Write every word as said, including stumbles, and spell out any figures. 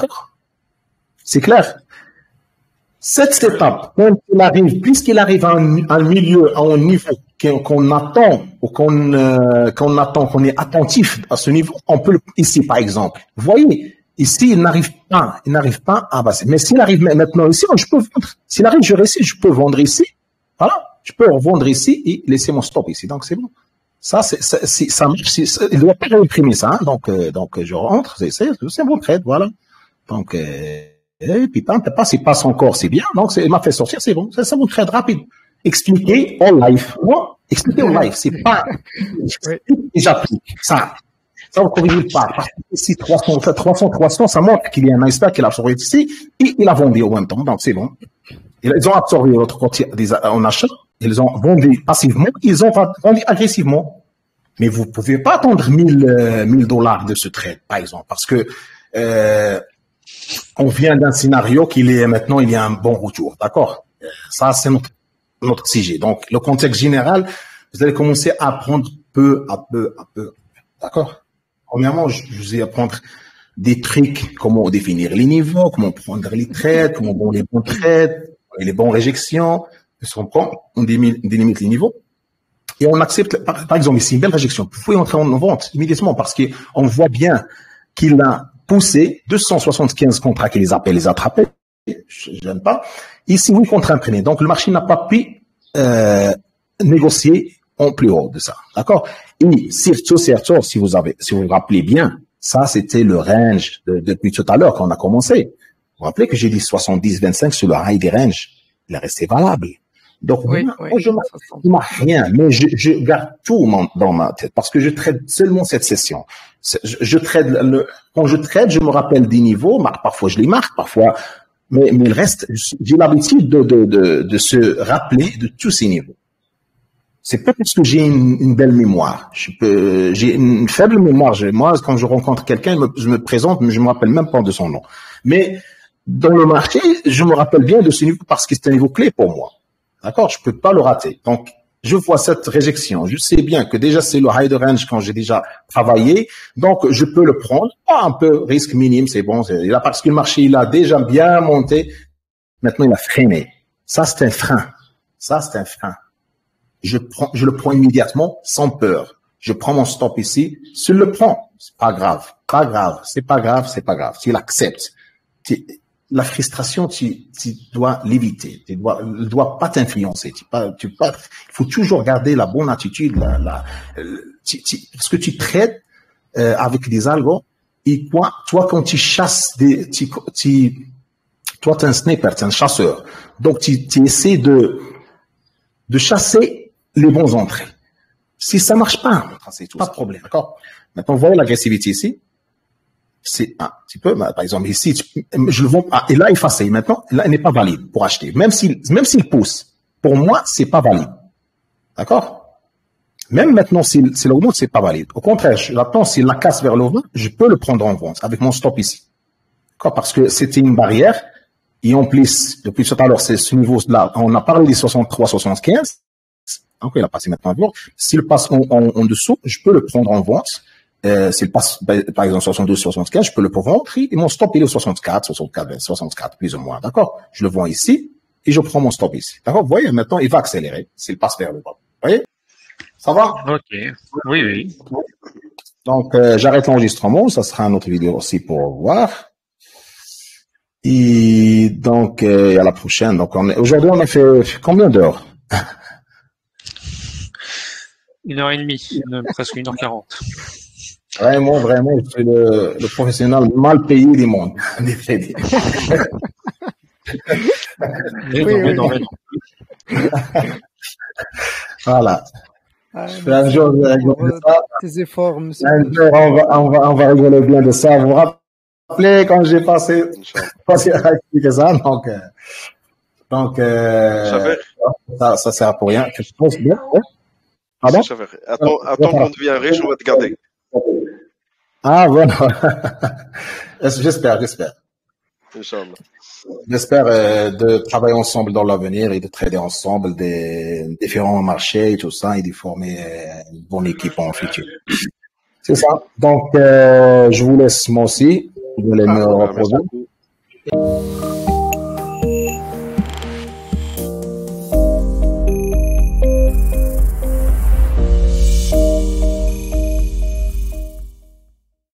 D'accord? C'est clair. Cette étape, quand il arrive, puisqu'il arrive à un, à un milieu, à un niveau qu'on attend, ou qu'on euh, qu'on attend, qu'on est attentif à ce niveau, on peut, ici par exemple, vous voyez, ici il n'arrive pas, il n'arrive pas à passer. Mais s'il arrive maintenant ici, je peux vendre. S'il arrive, je réussis, je peux vendre ici, voilà, je peux revendre ici et laisser mon stop ici, donc c'est bon. Ça, c'est, ça, c'est, ça, c'est, ça, il ne doit pas réimprimer ça, hein. Donc, euh, donc, je rentre, c'est, c'est, c'est mon trade, voilà. Donc, euh, et puis, tant pas, il passe encore, c'est bien. Donc, il m'a fait sortir, c'est bon. C'est mon trade rapide. Expliquer en live. Non, expliquer en live, c'est pas, et j'applique ça. Ça, on ne corrige pas. Parce que si trois cents, trois cents, ça montre qu'il y a un iceberg qu'il a absorbé ici et il a vendu en même temps. Donc, c'est bon. Ils ont absorbé l'autre côté en achat. Ils ont vendu passivement, ils ont vendu agressivement. Mais vous ne pouvez pas attendre mille dollars de ce trade, par exemple, parce que euh, on vient d'un scénario qu'il est maintenant, il y a un bon retour, d'accord? Ça, c'est notre, notre sujet. Donc, le contexte général, vous allez commencer à apprendre peu à peu à peu, d'accord? Premièrement, je, je vous ai apprendre des trucs, comment définir les niveaux, comment prendre les trades, comment bon les bons trades, les bonnes réjections. On prend, on délimite les niveaux et on accepte, par, par exemple, ici, une belle réjection. Vous pouvez entrer en vente immédiatement parce qu'on voit bien qu'il a poussé deux cent soixante-quinze contrats qui les appellent, les attrapés. Je n'aime pas. Ici, oui, contrats imprimés. Donc, le marché n'a pas pu euh, négocier en plus haut de ça. D'accord? Et surtout, surtout, si vous avez, si vous vous rappelez bien, ça, c'était le range de, depuis tout à l'heure quand on a commencé. Vous vous rappelez que j'ai dit soixante-dix vingt-cinq sur le high des ranges. Il est resté valable. Donc, oui, moi, oui, moi, je ne marque rien, mais je, je garde tout mon, dans ma tête parce que je trade seulement cette session. Je, je trade le, quand je trade, je me rappelle des niveaux, parfois je les marque, parfois, mais, mais le reste, j'ai l'habitude de, de, de, de se rappeler de tous ces niveaux. C'est pas parce que j'ai une, une belle mémoire. Je peux, j'ai une faible mémoire. Moi, quand je rencontre quelqu'un, je me présente, mais je me rappelle même pas de son nom. Mais dans le marché, je me rappelle bien de ce niveau parce que c'est un niveau clé pour moi. D'accord, je peux pas le rater. Donc, je vois cette réjection. Je sais bien que déjà, c'est le high de range quand j'ai déjà travaillé. Donc, je peux le prendre. Ah, un peu risque minime, c'est bon. Là, parce que le marché, il a déjà bien monté. Maintenant, il a freiné. Ça, c'est un frein. Ça, c'est un frein. Je prends, je le prends immédiatement sans peur. Je prends mon stop ici. S'il le prend, c'est pas grave. Pas grave. C'est pas grave. C'est pas grave. S'il accepte. La frustration, tu, tu dois l'éviter. Tu dois, ne dois pas t'influencer. Tu pas, tu pas. Il faut toujours garder la bonne attitude. La, la, tu, tu, parce que tu traites euh, avec des algos. Et toi, toi, quand tu chasses, des, tu, tu, toi, t'es un sniper, t'es un chasseur. Donc, tu, tu essaies de, de chasser les bons entrées. Si ça marche pas, c'est tout, pas de problème, d'accord. Maintenant, voyez l'agressivité ici. C'est un petit peu, bah, par exemple, ici, tu, je le vends, ah, et là, effacé. Maintenant, là, il n'est pas valide pour acheter. Même s'il, même s'il pousse, pour moi, c'est pas valide. D'accord? Même maintenant, s'il, s'il augmente, c'est pas valide. Au contraire, j'attends, s'il la casse vers le haut, je peux le prendre en vente avec mon stop ici. D'accord? Parce que c'était une barrière. Et en plus, depuis tout à l'heure, c'est ce niveau-là. On a parlé des soixante-trois, soixante-quinze. Donc, il a passé maintenant à jour. S'il passe en, en, en dessous, je peux le prendre en vente. Euh, s'il passe, par exemple, soixante-douze, soixante-quinze, je peux le vendre et mon stop, il est au soixante-quatre, soixante-quatre, soixante-quatre, plus ou moins, d'accord? Je le vends ici et je prends mon stop ici, d'accord? Vous voyez, maintenant, il va accélérer s'il passe vers le bas. Vous voyez? Ça va? Ok. Oui, oui. Donc, euh, j'arrête l'enregistrement. Ça sera une autre vidéo aussi pour voir. Et donc, euh, à la prochaine. Donc, on est... aujourd'hui, on a fait combien d'heures? Une heure et demie, une... presque une heure quarante. Vraiment, vraiment, je suis le, le professionnel mal payé du monde. En effet. Oui, oui, oui. Voilà. Ah, je fais un jour, on va rigoler de ça. Tes efforts, monsieur. Un jour, on va, on va, on va rigoler bien de ça. Vous vous rappelez quand j'ai passé, passé à expliquer ça, donc, euh, donc, euh, ça, ça sert à pour rien. Tu penses bien, ouais? Pardon? Attends, attends qu'on devient riche, on va te garder. Ah, voilà. J'espère, j'espère. J'espère euh, de travailler ensemble dans l'avenir et de trader ensemble des différents marchés et tout ça et de former une bonne équipe en futur. C'est ça. Donc, euh, je vous laisse moi aussi. de les ah, mettre en projet.